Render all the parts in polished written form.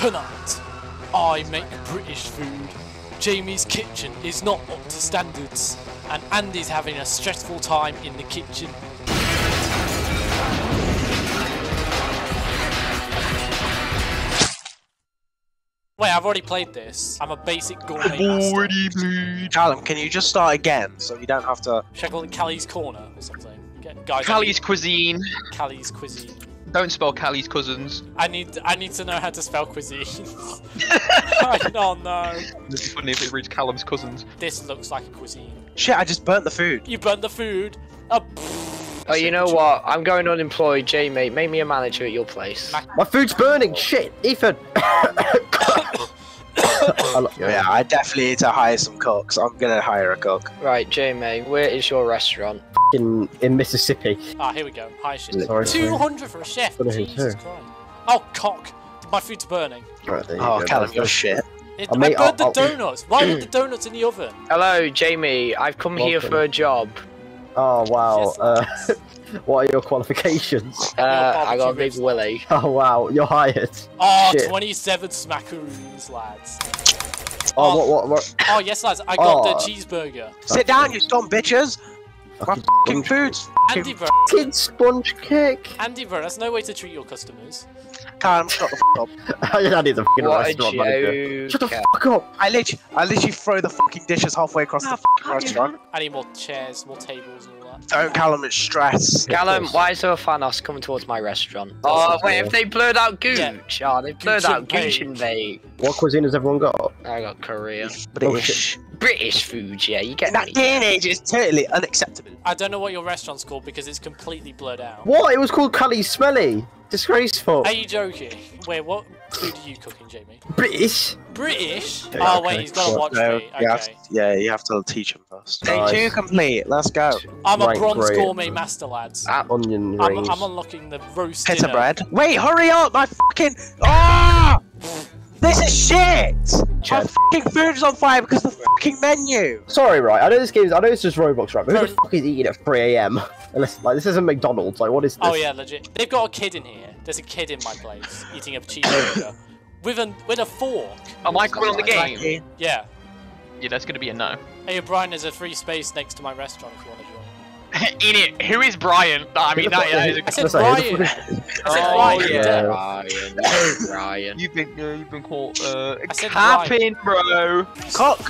Tonight, I make British food. Jamie's kitchen is not up to standards, and Andy's having a stressful time in the kitchen. Wait, I've already played this. I'm a basic gourmet master. Callum, can you just start again so you don't have to... Should I call it Callie's Corner or something? Guys, Callie's Cuisine. Callie's Cuisine. Don't spell Callie's Cousins. I need to know how to spell cuisines. Oh no. This is funny if it reads Callum's Cousins. This looks like a cuisine. Shit, I just burnt the food. You burnt the food? Oh, you know what? I'm going unemployed, Jamie. Make me a manager at your place. My food's burning! Shit! Ethan! Yeah, I definitely need to hire some cooks. I'm gonna hire a cook. Right, Jamie, where is your restaurant? In Mississippi. Ah, here we go. Hi, shit. Sorry, 200 for a chef. Jesus Christ. Oh, cock! My food's burning. Right, there you go. Callum, you're shit. I burnt the donuts. Why were the donuts in the oven? Hello, Jamie. I've come here for a job. Oh wow! Yes, what are your qualifications? I got a big willy. Oh wow! You're hired. Oh, shit. 27 smackaroos, lads. Oh, what? Oh yes, lads. I got the cheeseburger. Sit down, you dumb bitches. My fucking food's Andy Bird. Fucking sponge cake. Andy Bird, that's no way to treat your customers. Calm, shut the f up. I need the fucking restaurant manager. Shut the f up. I literally throw the fucking dishes halfway across the fucking restaurant. I need more chairs, more tables and all that. Don't, Callum, it's stress. Callum, why is there a Thanos coming towards my restaurant? Oh, wait, if they blurred out Gooch. Yeah. Oh, they blurred out Gooch and Vague. What cuisine has everyone got? I got Korean. British food, yeah, you get that. That DNA is totally unacceptable. I don't know what your restaurant's called because it's completely blurred out. What? It was called Callie's Smelly. Disgraceful. Are you joking? Wait, what food are you cooking, Jamie? British. British? Okay, oh, wait, he's got to watch me. Okay. You have to teach him first. Nice. Day 2 complete. Let's go. I'm a bronze gourmet master, lads. That onion rings. I'm unlocking the roast dinner. Pita bread. Wait, hurry up. My fucking... Ah! Oh! This is shit! Chad. My fucking food's on fire because of the fucking menu! Sorry, right, I know it's just Roblox, right, but who the fuck is eating at 3 AM? Unless, like, this isn't McDonald's, like, what is this? Oh yeah, legit. They've got a kid in here. There's a kid in my place, eating a cheeseburger. With a fork. Am I coming on the game? Yeah. Yeah, that's gonna be a no. Hey, Brian, there's a free space next to my restaurant if you want to join. In it. Who is Brian? I mean, I said Brian. Brian. You've been caught. Capping, bro. Cock.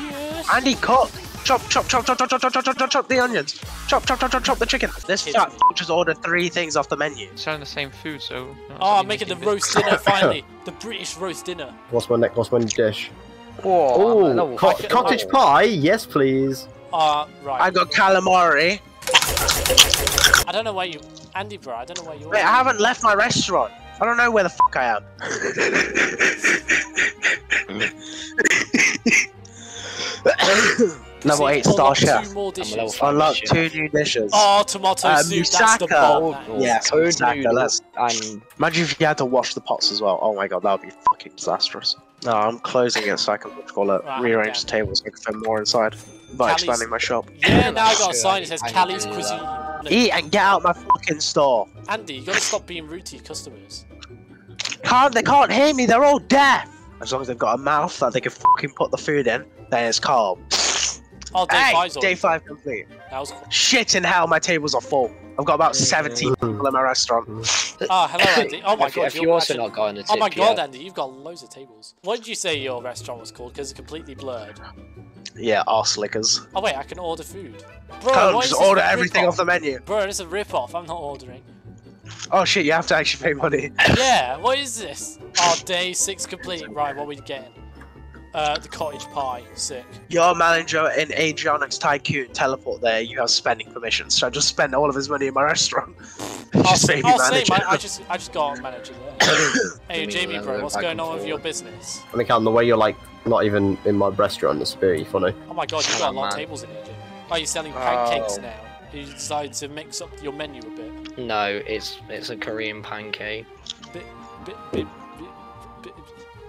Andy, cock. Chop the onions. Chop the chicken. This fuck just ordered 3 things off the menu. It's selling the same food, so. Oh, I'm making the roast dinner finally. The British roast dinner. What's my dish? Oh, cottage pie. Yes, please. Right. I got calamari. I don't know where you... Andy, bro, I don't know where you are. Wait, I haven't left my restaurant. I don't know where the fuck I am. Level 8-star chef. Unlock 2 new dishes. Oh, tomato soup, that's the bomb. Yeah, Musaka, imagine if you had to wash the pots as well. Oh my god, that would be fucking disastrous. No, I'm closing it so I can rearrange the tables so I can fit more inside by expanding my shop. Yeah, now I got a sign that says Callie's Cuisine. Eat and get out my fucking store. Andy, you gotta stop being rude to your customers. They can't hear me, they're all deaf! As long as they've got a mouth that they can fucking put the food in, then it's calm. Oh, day 5 complete. That was cool. Shit in hell, my tables are full. I've got about 17 people in my restaurant. Oh, hello, Andy. Oh, my God. You also not got a tip. Oh, my God, Andy, you've got loads of tables. What did you say your restaurant was called? Because it's completely blurred. Yeah, arse lickers. Oh, wait, I can order food. Bro, just order everything off the menu. Bro, it's a rip-off. I'm not ordering. Oh, shit, you have to actually pay money. Yeah, what is this? Oh, day 6 complete. Right, what are we getting? The cottage pie, sick. Your manager in Adrianic's Tycoon teleport there. You have spending permissions, so I just spend all of his money in my restaurant. I just got a manager there. Hey, Jamie, bro, what's going on with your business? I think on the way you're like not even in my restaurant. It's very funny. Oh my god, you got a lot of tables in here, Jamie. Are you selling pancakes now? You decided to mix up your menu a bit. No, it's a Korean pancake.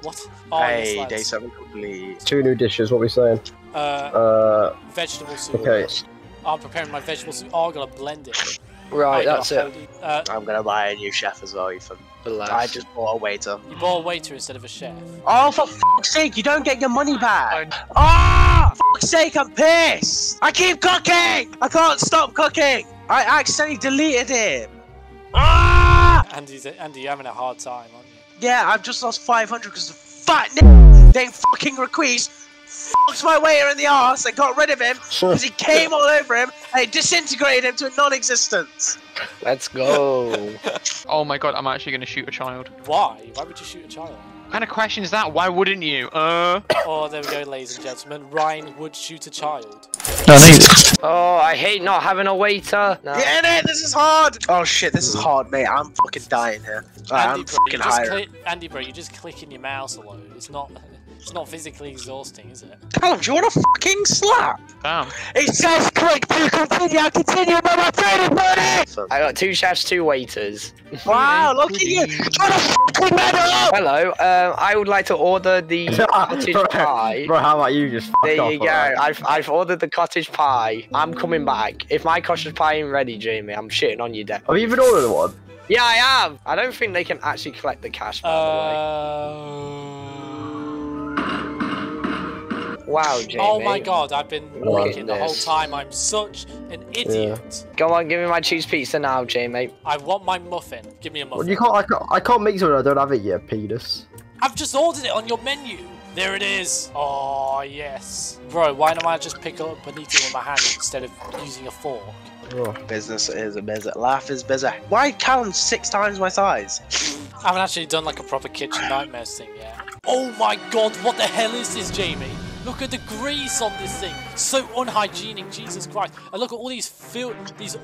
What? Oh, hey, day 7 complete. 2 new dishes. What are we saying? Vegetable soup. Okay. I'm preparing my vegetable soup. Oh, I'm gonna blend it. Right, that's it. I'm gonna buy a new chef as well, Ethan. Relax. I just bought a waiter. You bought a waiter instead of a chef. Oh, for fuck's sake, you don't get your money back. Ah, oh, fuck's sake, I'm pissed. I keep cooking. I can't stop cooking. I accidentally deleted him. Ah! Andy, you're having a hard time, aren't you? Yeah, I've just lost 500 because the fat named fucking Requeese fucked my waiter in the arse and got rid of him because he came all over him and it disintegrated him to a non-existence. Let's go. Oh my god, I'm actually going to shoot a child. Why? Why would you shoot a child? What kind of question is that? Why wouldn't you? Oh, there we go, ladies and gentlemen. Ryan would shoot a child. Oh, I hate not having a waiter. No. Get in it! This is hard! Oh shit, this is hard, mate. I'm fucking dying here. Right, Andy, I'm fucking hiring. Andy, bro, you're just clicking your mouse a lot. It's not physically exhausting, is it? Callum, do you want a fucking slap? Damn. It says click to continue. I continue with my training buddy! I got 2 chefs, 2 waiters. Wow, look at you! Trying to fucking medal up! Hello, I would like to order the cottage pie. Bro, how about you just there off, you go. Right? I've ordered the cottage pie. I'm coming back. If my cottage pie ain't ready, Jamie, I'm shitting on you, Dad. Have you even ordered one? Yeah, I have. I don't think they can actually collect the cash, by the way. Wow, Jamie. Oh my god, I've been working the whole time. I'm such an idiot. Yeah. Go on, give me my cheese pizza now, Jamie. I want my muffin. Give me a muffin. Well, you can't, I can't make something I don't have it yet, penis. I've just ordered it on your menu. There it is. Oh, yes. Bro, why don't I just pick up bonito with my hand instead of using a fork? Oh. Business is a business. Life is busy. Why Callum 6 times my size? I haven't actually done like a proper Kitchen Nightmares thing yet. Oh my god, what the hell is this, Jamie? Look at the grease on this thing. So unhygienic, Jesus Christ. And look at all these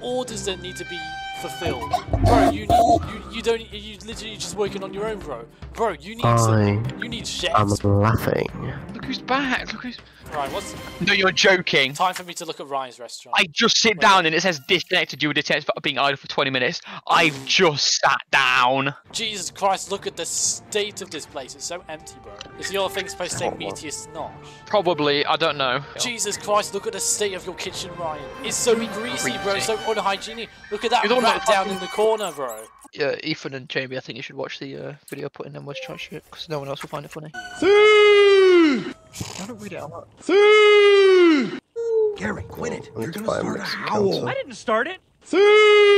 orders that need to be fulfilled. Bro, you literally just working on your own, bro. Bro, you need you need chefs. I'm laughing. Look who's back. Look who's Ryan, what's No, you're joking. Time for me to look at Ryan's restaurant. I just sit down and it says disconnected. You were detected for being idle for 20 minutes. I've just sat down. Jesus Christ, look at the state of this place. It's so empty, bro. Is your thing supposed to take me to your snotch? Probably, I don't know. Jesus Christ, look at the state of your kitchen, Ryan. It's so greasy, bro. It's so unhygienic. Look at that rat down in the corner, bro. Yeah, Ethan and Jamie, I think you should watch the video putting them words trying shit because no one else will find it funny. How do we do it? Gary, quit it. You're gonna start a howl. I didn't start it.